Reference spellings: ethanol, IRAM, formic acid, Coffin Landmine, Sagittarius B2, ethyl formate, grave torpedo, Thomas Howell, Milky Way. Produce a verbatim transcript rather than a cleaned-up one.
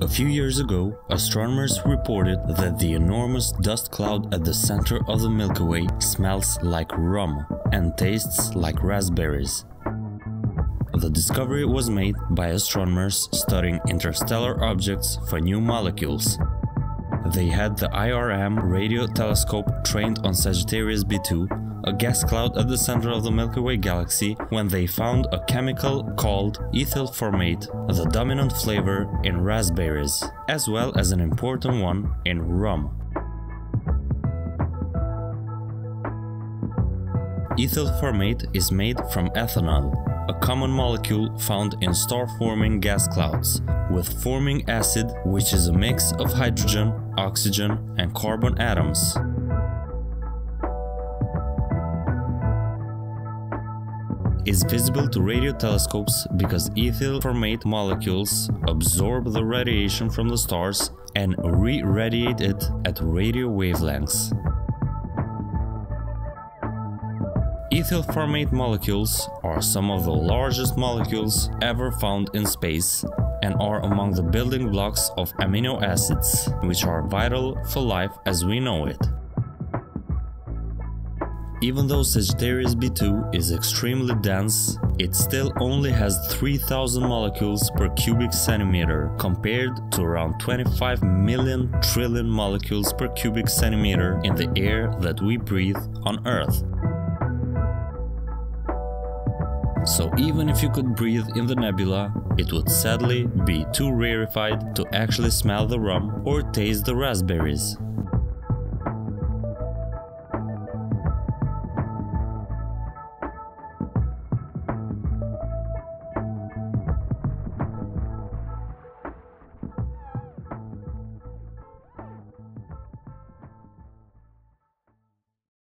A few years ago, astronomers reported that the enormous dust cloud at the center of the Milky Way smells like rum and tastes like raspberries. The discovery was made by astronomers studying interstellar objects for new molecules. They had the I R A M radio telescope trained on Sagittarius B two, a gas cloud at the center of the Milky Way galaxy, when they found a chemical called ethyl formate, the dominant flavor in raspberries, as well as an important one in rum. Ethyl formate is made from ethanol, a common molecule found in star-forming gas clouds, with formic acid, which is a mix of hydrogen, oxygen, and carbon atoms. It's visible to radio telescopes because ethyl formate molecules absorb the radiation from the stars and re-radiate it at radio wavelengths. Ethyl formate molecules are some of the largest molecules ever found in space and are among the building blocks of amino acids, which are vital for life as we know it. Even though Sagittarius B two is extremely dense, it still only has three thousand molecules per cubic centimeter, compared to around twenty-five million trillion molecules per cubic centimeter in the air that we breathe on Earth. So even if you could breathe in the nebula, it would sadly be too rarefied to actually smell the rum or taste the raspberries.